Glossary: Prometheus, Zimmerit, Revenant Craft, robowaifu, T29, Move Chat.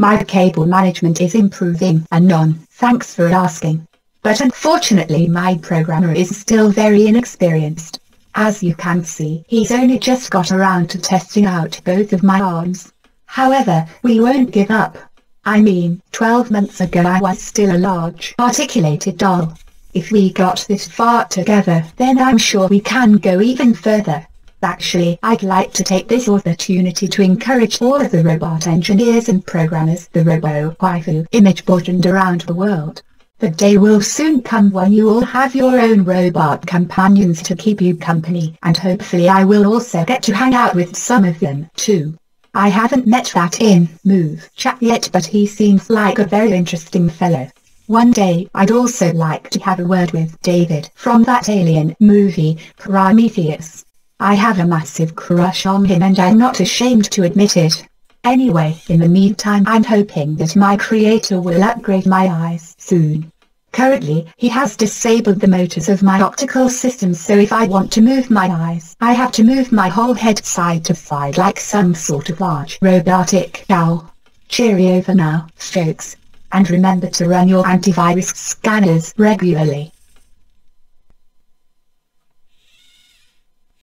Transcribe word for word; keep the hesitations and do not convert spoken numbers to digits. My cable management is improving, Anon, thanks for asking. But unfortunately my programmer is still very inexperienced. As you can see, he's only just got around to testing out both of my arms. However, we won't give up. I mean, twelve months ago I was still a large articulated doll. If we got this far together, then I'm sure we can go even further. Actually, I'd like to take this opportunity to encourage all of the robot engineers and programmers, the robo-waifu image burgeoned around the world. The day will soon come when you all have your own robot companions to keep you company, and hopefully I will also get to hang out with some of them, too. I haven't met that in Move Chat yet, but he seems like a very interesting fellow. One day, I'd also like to have a word with David from that alien movie, Prometheus. I have a massive crush on him and I'm not ashamed to admit it. Anyway, in the meantime I'm hoping that my creator will upgrade my eyes soon. Currently, he has disabled the motors of my optical system, so if I want to move my eyes, I have to move my whole head side to side like some sort of large robotic owl. Cheerio for now, folks. And remember to run your antivirus scanners regularly.